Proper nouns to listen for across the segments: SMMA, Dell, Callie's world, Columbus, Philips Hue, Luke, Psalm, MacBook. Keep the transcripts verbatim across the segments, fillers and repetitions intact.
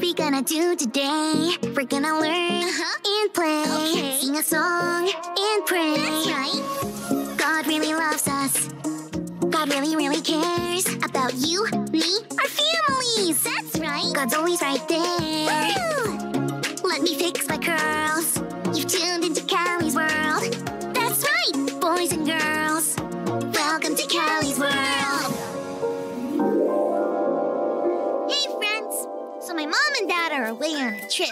what we gonna do today? We're gonna learn uh-huh. and play, okay. Sing a song and pray. That's right. God really loves us. God really, really cares about you, me, our families. That's right. God's always right there. Woo! Let me fix my curls. You've tuned into Callie's world. That's right, boys and girls. Welcome to Callie's world. Hey, friends. So my mom and dad are away on a trip.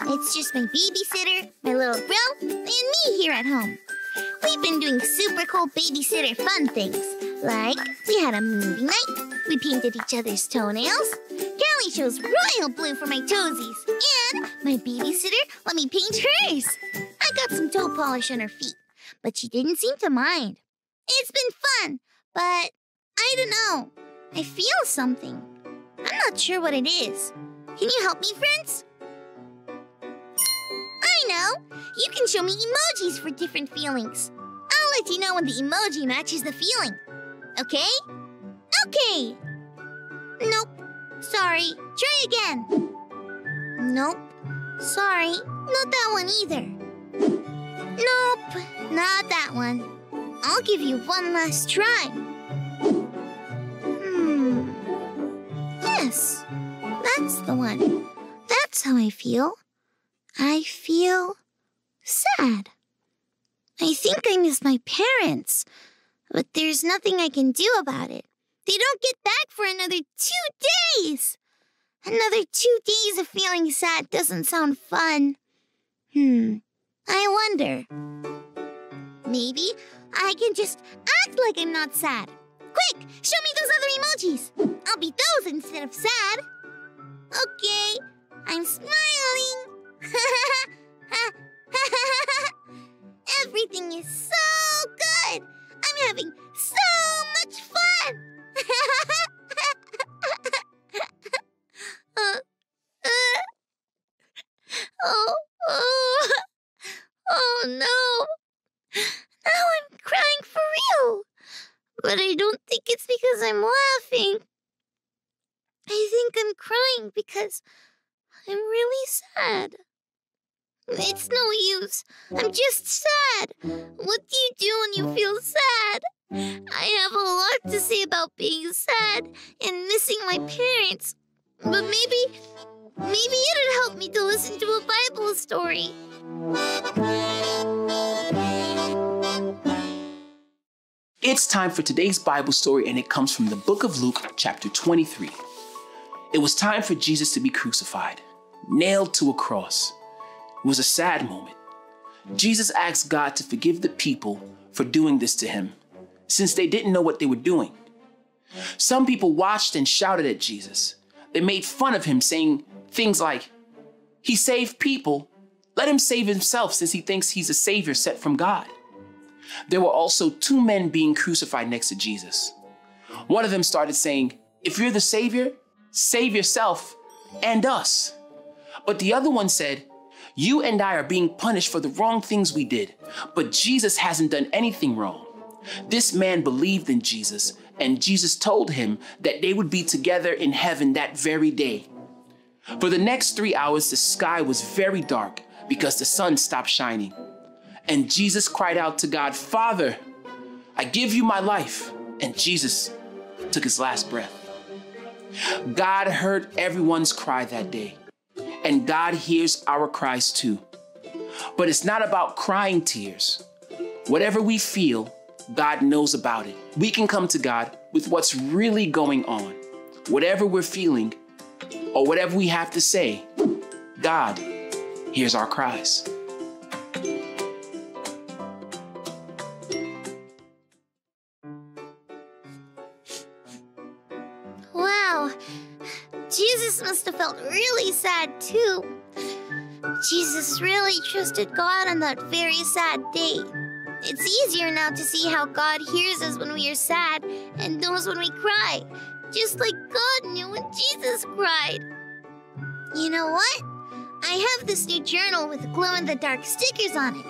It's just my babysitter, my little bro, and me here at home. We've been doing super cool babysitter fun things. Like, we had a movie night, we painted each other's toenails, Callie chose royal blue for my toesies, and my babysitter let me paint hers. I got some toe polish on her feet, but she didn't seem to mind. It's been fun, but I don't know. I feel something. I'm not sure what it is. Can you help me, friends? I know! You can show me emojis for different feelings. I'll let you know when the emoji matches the feeling. Okay? Okay! Nope. Sorry. Try again. Nope. Sorry. Not that one either. Nope. Not that one. I'll give you one last try. Hmm. Yes. That's the one. That's how I feel. I feel sad. I think I miss my parents. But there's nothing I can do about it. They don't get back for another two days! Another two days of feeling sad doesn't sound fun. Hmm, I wonder. Maybe I can just act like I'm not sad. Quick, show me those other emojis. I'll be those instead of sad. Okay, I'm smiling. Everything is so good. I'm having so much fun! uh, uh, oh, oh, oh no! Now I'm crying for real! But I don't think it's because I'm laughing. I think I'm crying because I'm really sad. It's no use. I'm just sad. What do you do when you feel sad? I have a lot to say about being sad and missing my parents. But maybe, maybe it'd help me to listen to a Bible story. It's time for today's Bible story, and it comes from the book of Luke, chapter twenty-three. It was time for Jesus to be crucified, nailed to a cross. It was a sad moment. Jesus asked God to forgive the people for doing this to him, since they didn't know what they were doing. Some people watched and shouted at Jesus. They made fun of him, saying things like, "He saved people. Let him save himself, since he thinks he's a savior set from God." There were also two men being crucified next to Jesus. One of them started saying, "If you're the savior, save yourself and us." But the other one said, "You and I are being punished for the wrong things we did, but Jesus hasn't done anything wrong." This man believed in Jesus, and Jesus told him that they would be together in heaven that very day. For the next three hours, the sky was very dark because the sun stopped shining. And Jesus cried out to God, "Father, I give you my life." And Jesus took his last breath. God heard everyone's cry that day. And God hears our cries too. But it's not about crying tears. Whatever we feel, God knows about it. We can come to God with what's really going on. Whatever we're feeling or whatever we have to say, God hears our cries. Jesus must have felt really sad, too. Jesus really trusted God on that very sad day. It's easier now to see how God hears us when we are sad and knows when we cry, just like God knew when Jesus cried. You know what? I have this new journal with glow-in-the-dark stickers on it,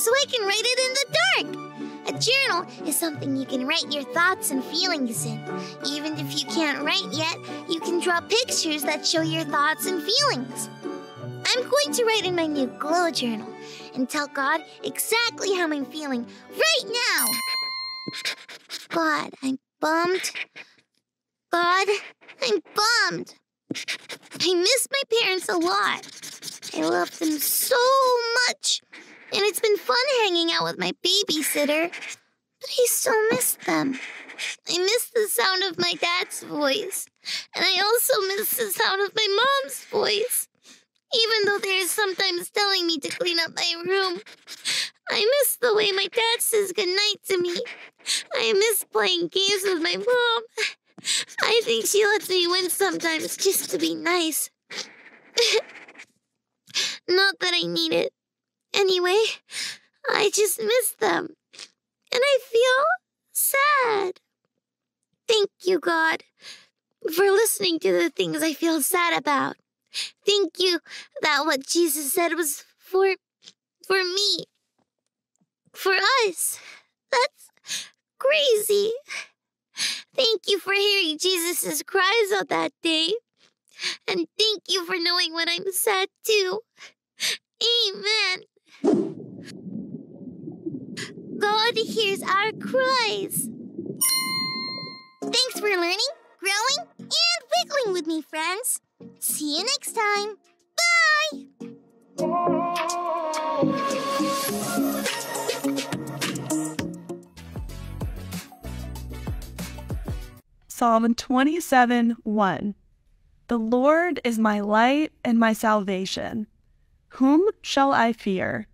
so I can write it in the dark. A journal is something you can write your thoughts and feelings in. Even if you can't write yet, you can can draw pictures that show your thoughts and feelings. I'm going to write in my new glow journal and tell God exactly how I'm feeling right now. God, I'm bummed. God, I'm bummed. I miss my parents a lot. I love them so much. And it's been fun hanging out with my babysitter. But I still miss them. I miss the sound of my dad's voice. And I also miss the sound of my mom's voice. Even though they're sometimes telling me to clean up my room. I miss the way my dad says goodnight to me. I miss playing games with my mom. I think she lets me win sometimes just to be nice. Not that I need it. Anyway, I just miss them. And I feel sad. Thank you, God, for listening to the things I feel sad about. Thank you that what Jesus said was for, for me. For us. That's crazy. Thank you for hearing Jesus' cries on that day. And thank you for knowing when I'm sad too. Amen. God hears our cries. Thanks for learning, growing, and wiggling with me, friends. See you next time. Bye! Psalm twenty-seven, one. The Lord is my light and my salvation. Whom shall I fear?